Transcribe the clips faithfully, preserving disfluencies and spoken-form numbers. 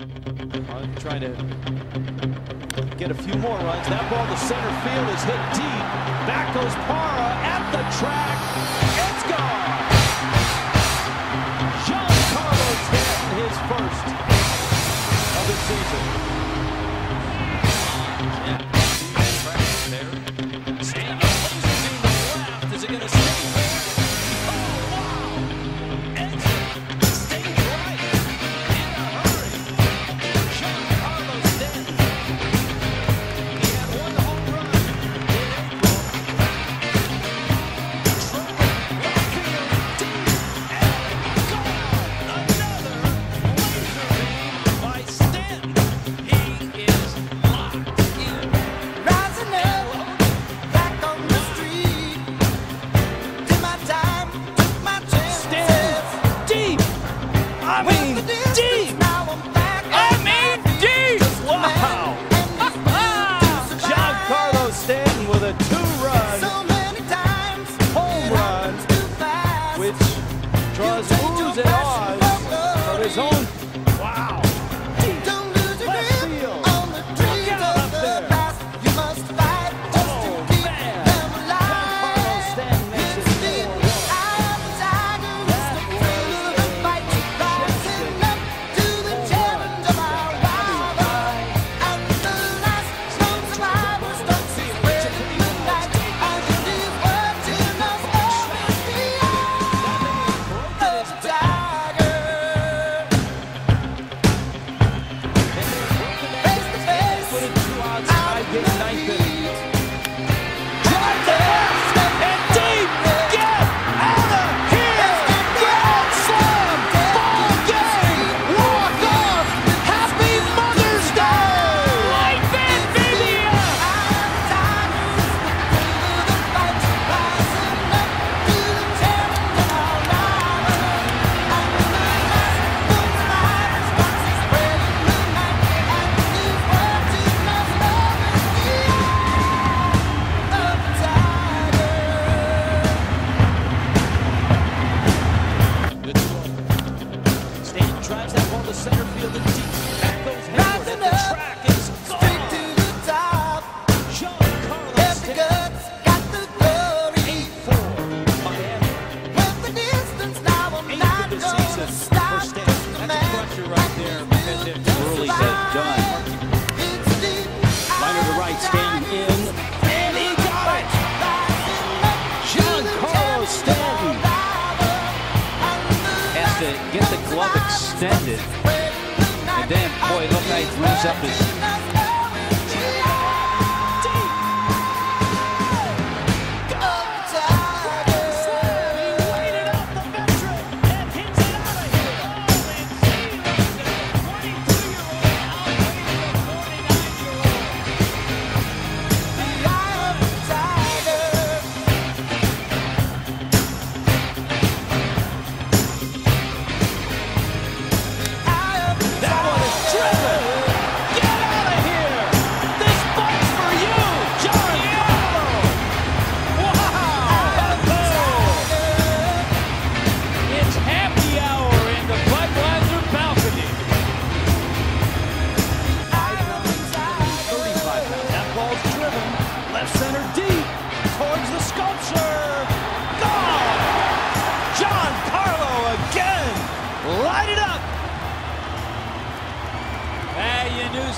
I'm trying to get a few more runs. That ball to center field is hit deep. Back goes Parra at the track. It's gone. Giancarlo's hit his first of the season. Yeah. And the left. Is it going to stay? Extended, and then boy, look how he throws up his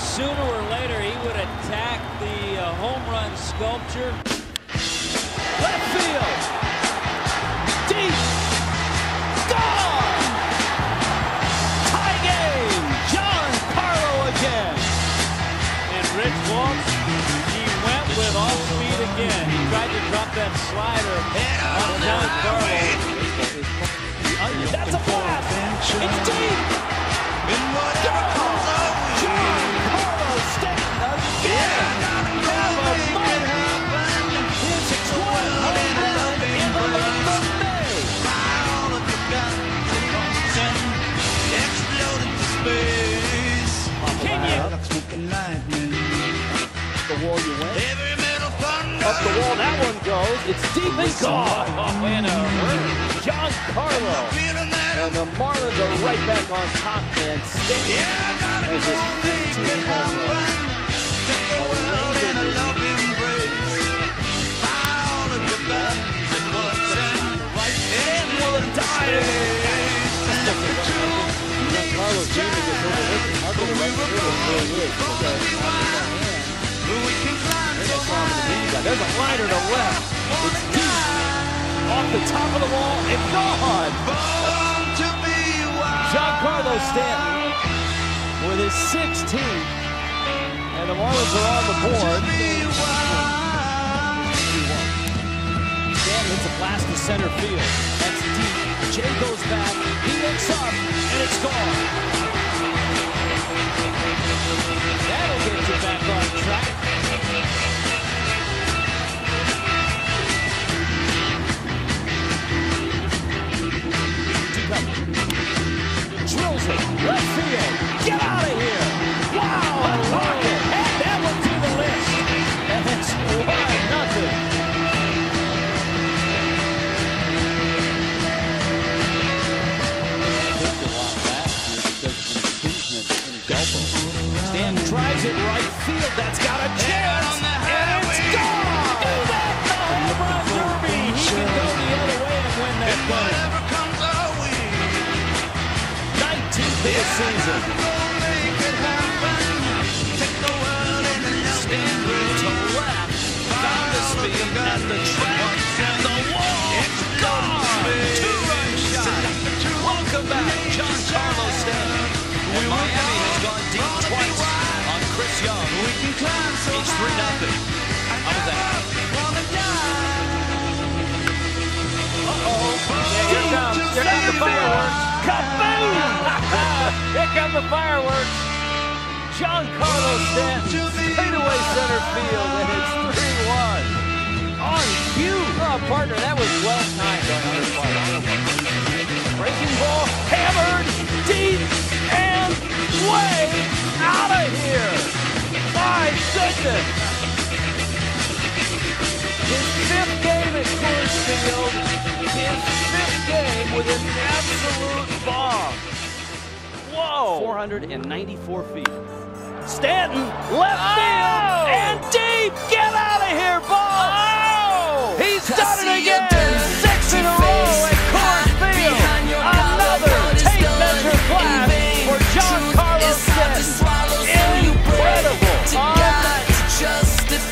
sooner or later he would attack the uh, home run sculpture. Left field. Deep. Gone. Tie game. Giancarlo again. And Rich Wolf, he went with all speed again. He tried to drop that slider on Giancarlo. That's a blast. It's deep. In up the wall, that one goes. It's deep and gone. Oh, and a hurt. Giancarlo. And the Marlins are right back on top, man. Stanton yeah, is just fifteen home runs. There's a liner to left. It's deep. Off the top of the wall and gone. Born to be wild. Giancarlo Stanton with his sixteenth. And the Marlins are on the board. Stanton hits a blast to center field. That's deep. Jay goes back. He looks up. And it's gone. That'll get you back on track. Drills it, left field, get out of here! Wow, a rocket, and that one to the list! And it's wide nothing. I think they lost last year because of improvement in his elbow. Stan drives it right field, that's got a chance! And it's gone! Is that the home run derby? He can go the other way and win that fight. This season. Make it happen. Take the world in a spin to left. Found the speed at the track. And the wall. It's gone. Two-run shot. Welcome back, Giancarlo Stanton. And Miami has gone deep twice on Chris Young. It's three nothing. How about that? Uh-oh. They're down the fireworks. Kaboom! Here come the fireworks. Giancarlo Stanton straightaway center field, and it's three one. On cue. Oh, partner, that was well timed on your part. Breaking ball, hammered, deep, and way out of here. My goodness. His fifth game at Coors Field. His fifth game with an absolute bomb. Whoa! four hundred ninety-four feet. Stanton, left field, oh! And deep! Get out of here, ball! Oh! He's done it again! Six in a row at Coors Field! Another tape measure blast for Giancarlo Stanton. Incredible! Oh my goodness!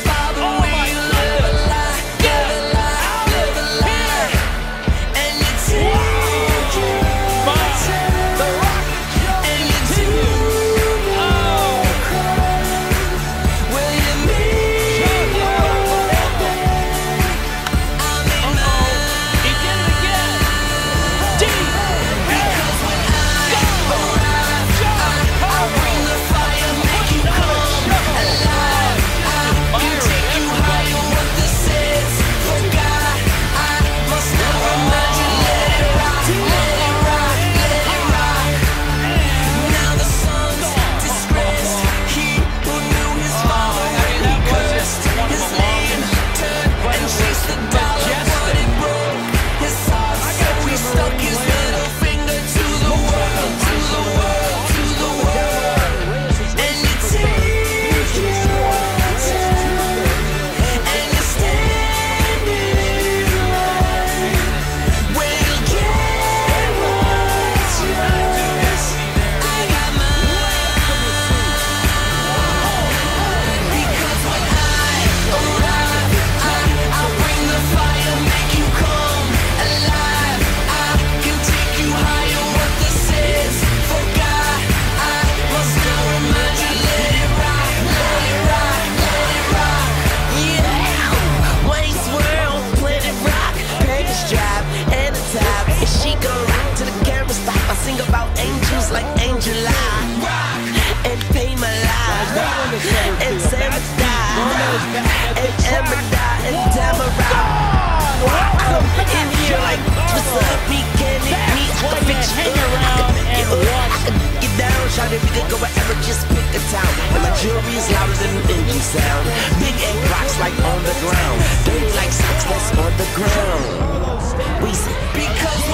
Because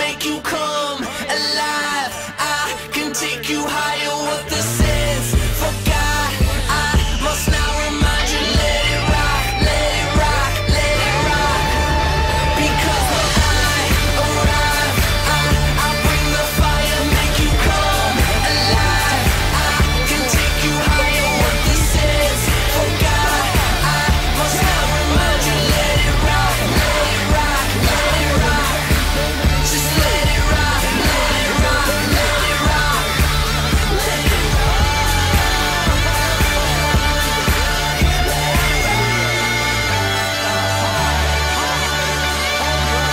make you come alive. I can take you higher with the sins forgot. I must now remind you, let it rock, let it rock, let it rock. Because when I arrive, I, I bring the fire, make you come alive. I can take you higher with the sins forgot. I must now remind you, let it rock, let it rock, let it rock. Just let it rock, let it rock, let it rock, let it rock.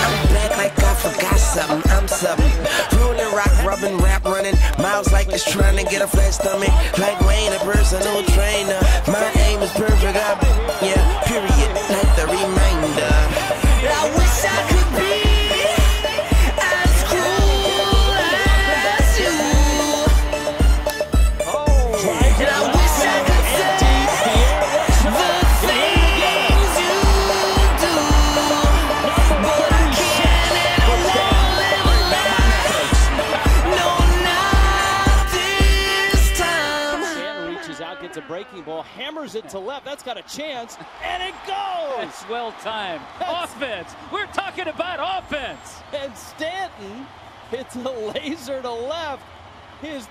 I'm back like I forgot something, I'm something. Rolling rock, rubbing, rap, running miles like it's trying to get a flat stomach. Like Wayne, a personal trainer. My aim is perfect, I yeah, period. Like the reminder. I wish I could be as cool as you. And I wish I could say the things you do, but I can't, and I won't live a lie. No, not this time. Stanton reaches out, gets a breaking ball, hammers it to left. That's got a chance, and it goes. That's well timed. Offense. We're talking about offense. And Stanton hits a laser to left. His